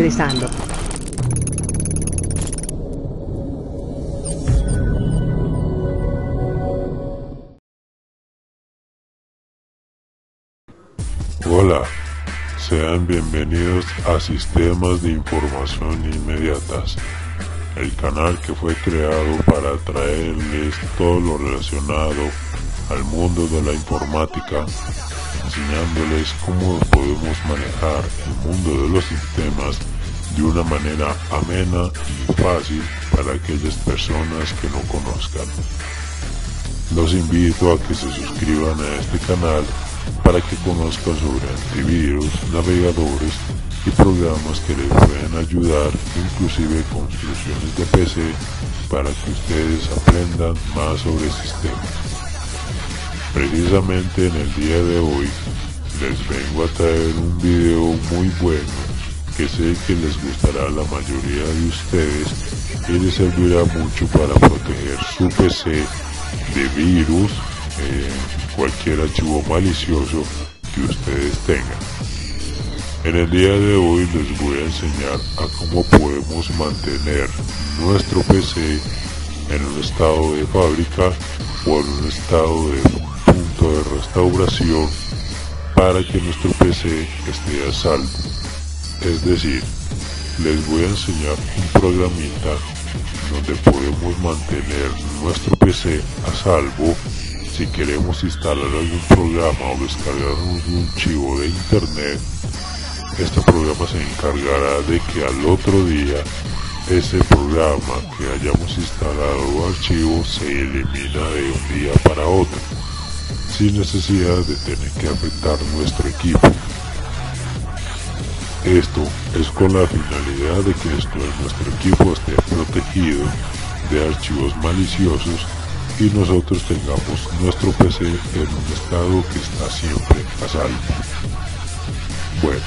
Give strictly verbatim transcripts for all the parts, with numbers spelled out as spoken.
ingresando. Hola, sean bienvenidos a Sistemas de Información Inmediatas, el canal que fue creado para traerles todo lo relacionado al mundo de la informática, enseñándoles cómo podemos manejar el mundo de los sistemas de una manera amena y fácil para aquellas personas que no conozcan. Los invito a que se suscriban a este canal para que conozcan sobre antivirus, navegadores y programas que les pueden ayudar, inclusive construcciones de P C, para que ustedes aprendan más sobre sistemas. Precisamente en el día de hoy les vengo a traer un video muy bueno que sé que les gustará a la mayoría de ustedes y les servirá mucho para proteger su P C de virus, eh, cualquier archivo malicioso que ustedes tengan. En el día de hoy les voy a enseñar a cómo podemos mantener nuestro P C en un estado de fábrica o en un estado de punto de restauración para que nuestro P C esté a salvo. Es decir, les voy a enseñar un programita donde podemos mantener nuestro P C a salvo si queremos instalar algún programa o descargar un archivo de internet. Este programa se encargará de que al otro día ese programa que hayamos instalado o archivo se elimina de un día para otro, sin necesidad de tener que afectar nuestro equipo. Esto es con la finalidad de que nuestro equipo esté protegido de archivos maliciosos y nosotros tengamos nuestro P C en un estado que está siempre a salvo. Bueno,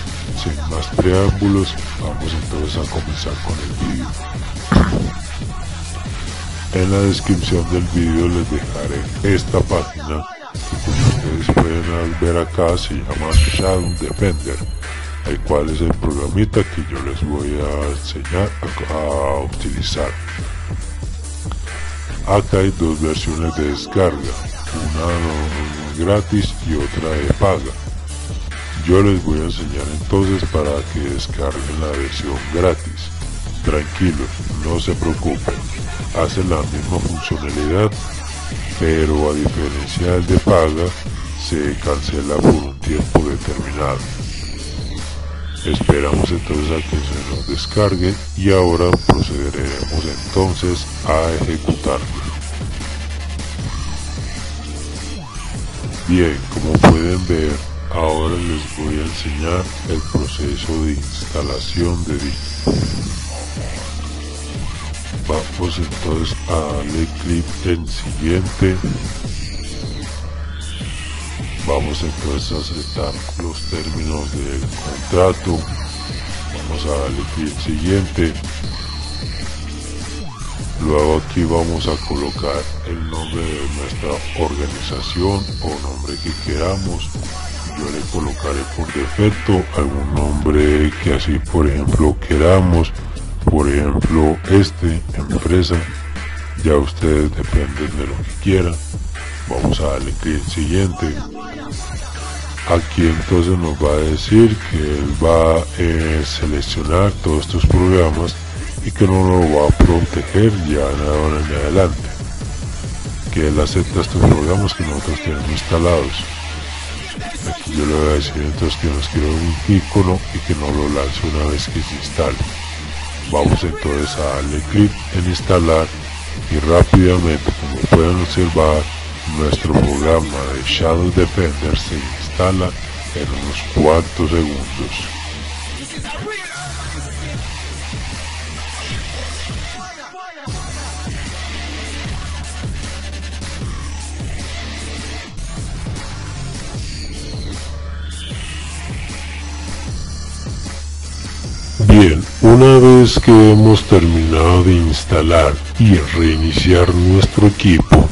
sin más preámbulos, vamos entonces a comenzar con el vídeo. En la descripción del vídeo les dejaré esta página, como ustedes pueden ver acá, se llama Shadow Defender, el cual es el programita que yo les voy a enseñar a, a utilizar. Acá hay dos versiones de descarga, una gratis y otra de paga. Yo les voy a enseñar entonces para que descarguen la versión gratis. Tranquilos, no se preocupen, hace la misma funcionalidad, pero a diferencia del de paga, se cancela por un tiempo determinado. Esperamos entonces a que se nos descargue y ahora procederemos entonces a ejecutarlo. Bien, como pueden ver, ahora les voy a enseñar el proceso de instalación de disco. Vamos entonces a darle clic en siguiente. Vamos entonces a aceptar los términos del contrato. Vamos a darle clic siguiente. Luego aquí vamos a colocar el nombre de nuestra organización o nombre que queramos. Yo le colocaré por defecto algún nombre que así por ejemplo queramos. Por ejemplo, este, empresa, ya ustedes dependen de lo que quieran. Vamos a darle clic en siguiente. Aquí entonces nos va a decir que él va a eh, seleccionar todos estos programas y que no nos va a proteger ya de ahora en adelante. Que él acepta estos programas que nosotros tenemos instalados. Aquí yo le voy a decir entonces que nos quiero un icono y que no lo lance una vez que se instale. Vamos entonces a darle clic en instalar y rápidamente, como pueden observar, nuestro programa de Shadow Defender se instala en unos cuantos segundos. Bien, una vez que hemos terminado de instalar y reiniciar nuestro equipo,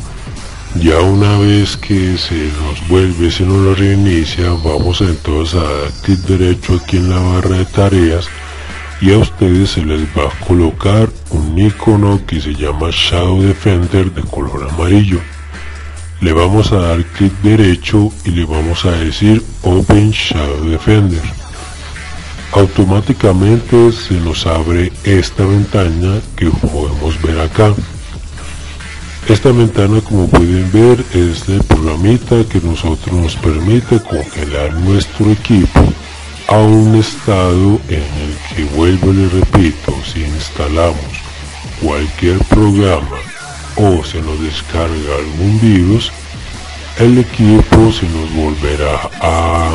ya una vez que se nos vuelve, se nos lo reinicia, vamos entonces a dar clic derecho aquí en la barra de tareas y a ustedes se les va a colocar un icono que se llama Shadow Defender de color amarillo. Le vamos a dar clic derecho y le vamos a decir Open Shadow Defender. Automáticamente se nos abre esta ventana que podemos ver acá. Esta ventana, como pueden ver, es el programita que nosotros nos permite congelar nuestro equipo a un estado en el que, vuelvo y le repito, si instalamos cualquier programa o se nos descarga algún virus, el equipo se nos volverá a,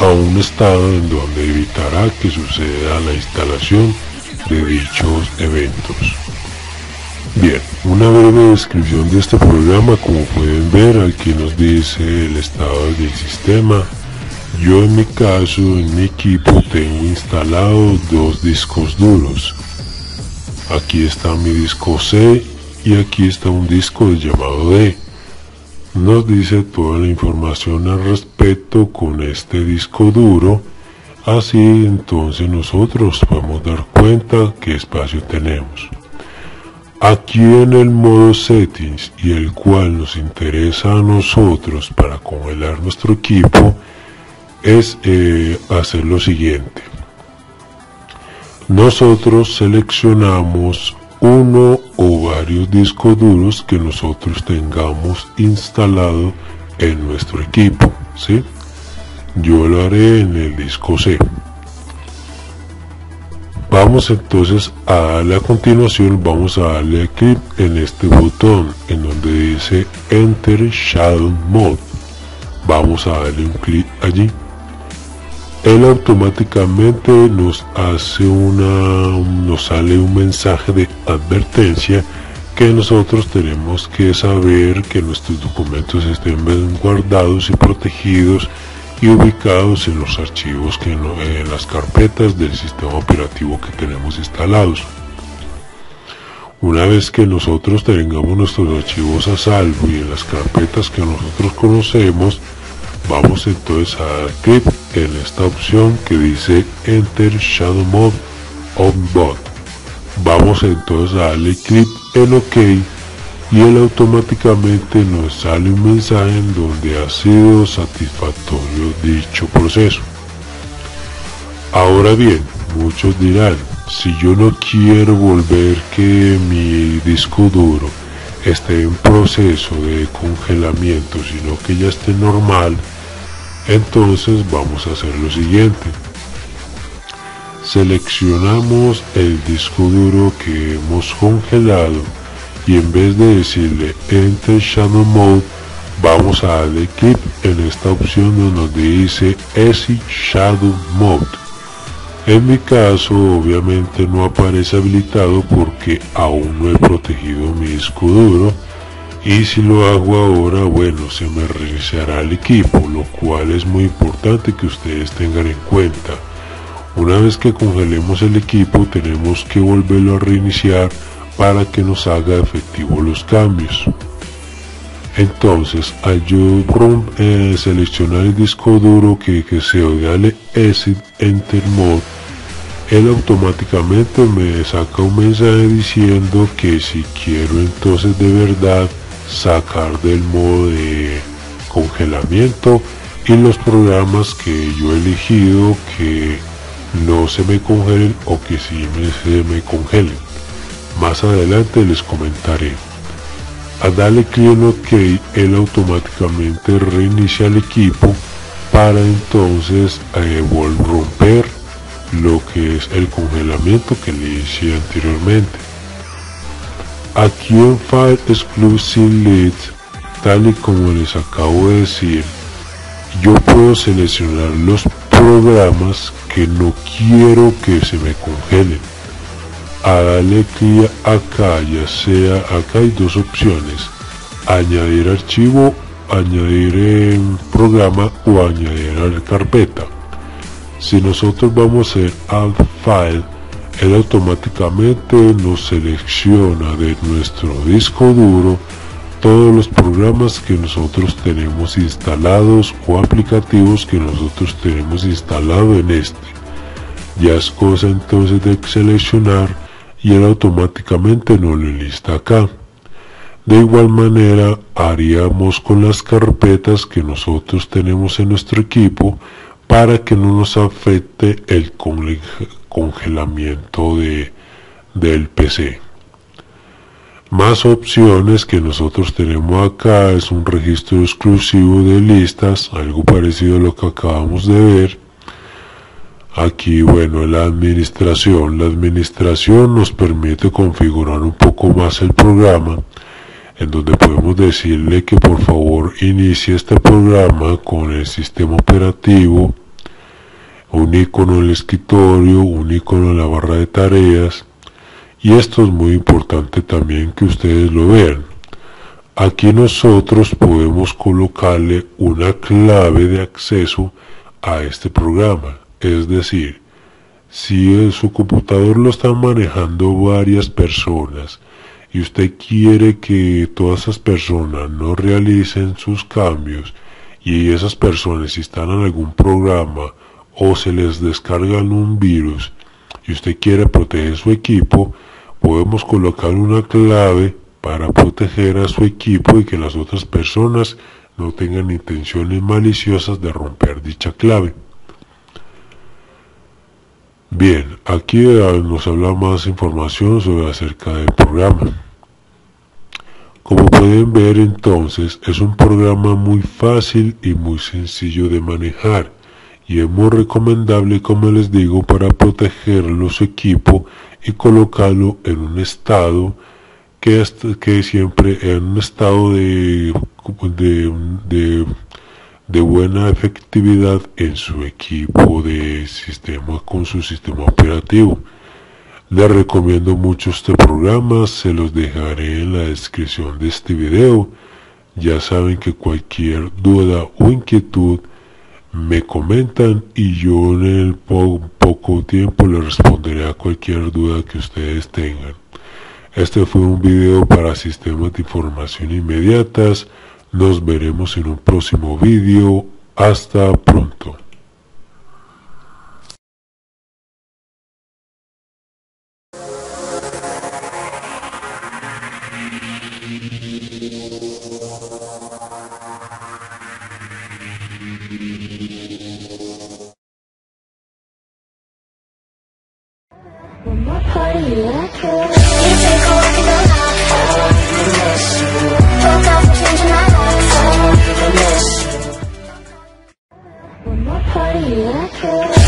a un estado en donde evitará que suceda la instalación de dichos eventos. Bien, una breve descripción de este programa. Como pueden ver, aquí nos dice el estado del sistema. Yo en mi caso, en mi equipo, tengo instalado dos discos duros. Aquí está mi disco C y aquí está un disco llamado D. Nos dice toda la información al respecto con este disco duro. Así entonces nosotros podemos dar cuenta qué espacio tenemos. Aquí en el modo settings, y el cual nos interesa a nosotros para congelar nuestro equipo, es eh, hacer lo siguiente. Nosotros seleccionamos uno o varios discos duros que nosotros tengamos instalado en nuestro equipo, ¿sí? Yo lo haré en el disco C. Vamos entonces a darle a continuación, vamos a darle clic en este botón en donde dice Enter Shadow Mode. Vamos a darle un clic allí. Él automáticamente nos hace una, nos sale un mensaje de advertencia que nosotros tenemos que saber que nuestros documentos estén bien guardados y protegidos y ubicados en los archivos, que no, en las carpetas del sistema operativo que tenemos instalados. Una vez que nosotros tengamos nuestros archivos a salvo y en las carpetas que nosotros conocemos, vamos entonces a dar clic en esta opción que dice Enter Shadow Mode on Boot. Vamos entonces a darle clic en OK. Y él automáticamente nos sale un mensaje en donde ha sido satisfactorio dicho proceso. Ahora bien, muchos dirán, si yo no quiero volver que mi disco duro esté en proceso de congelamiento, sino que ya esté normal, entonces vamos a hacer lo siguiente. Seleccionamos el disco duro que hemos congelado y en vez de decirle Enter Shadow Mode, vamos a darle clic en esta opción donde dice Easy Shadow Mode. En mi caso, obviamente no aparece habilitado porque aún no he protegido mi disco duro, y si lo hago ahora, bueno, se me reiniciará el equipo, lo cual es muy importante que ustedes tengan en cuenta. Una vez que congelemos el equipo, tenemos que volverlo a reiniciar para que nos haga efectivos los cambios. Entonces, al yo eh, seleccionar el disco duro que deseo y darle Exit Enter Mode, él automáticamente me saca un mensaje diciendo que si quiero entonces de verdad sacar del modo de congelamiento y los programas que yo he elegido que no se me congelen o que sí me, se me congelen. Más adelante les comentaré. Al darle clic en OK, él automáticamente reinicia el equipo para entonces eh, romper lo que es el congelamiento que le hice anteriormente. Aquí en File Exclusive Leads, tal y como les acabo de decir, yo puedo seleccionar los programas que no quiero que se me congelen. A darle clic acá, ya sea acá hay dos opciones: añadir archivo, añadir eh, programa o añadir a la carpeta. Si nosotros vamos a hacer Add File, él automáticamente nos selecciona de nuestro disco duro todos los programas que nosotros tenemos instalados o aplicativos que nosotros tenemos instalado en este. Ya es cosa entonces de seleccionar y él automáticamente nos lo enlista acá. De igual manera haríamos con las carpetas que nosotros tenemos en nuestro equipo para que no nos afecte el congelamiento de, del P C. Más opciones que nosotros tenemos acá es un registro exclusivo de listas, algo parecido a lo que acabamos de ver. Aquí, bueno, la administración. La administración nos permite configurar un poco más el programa, en donde podemos decirle que por favor inicie este programa con el sistema operativo, un icono en el escritorio, un icono en la barra de tareas, y esto es muy importante también que ustedes lo vean. Aquí nosotros podemos colocarle una clave de acceso a este programa, es decir, si en su computador lo están manejando varias personas, y usted quiere que todas esas personas no realicen sus cambios y esas personas si están en algún programa o se les descargan un virus y usted quiere proteger su equipo, podemos colocar una clave para proteger a su equipo y que las otras personas no tengan intenciones maliciosas de romper dicha clave. Bien, aquí nos habla más información sobre acerca del programa. Como pueden ver entonces, es un programa muy fácil y muy sencillo de manejar y es muy recomendable, como les digo, para protegerlo su equipo y colocarlo en un estado que, es, que siempre en un estado de, de, de de buena efectividad en su equipo de sistema, con su sistema operativo. Les recomiendo mucho este programa, se los dejaré en la descripción de este video. Ya saben que cualquier duda o inquietud me comentan y yo en el po poco tiempo les responderé a cualquier duda que ustedes tengan. Este fue un video para sistemas de información inmediatas. Nos veremos en un próximo vídeo. Hasta pronto. Party, you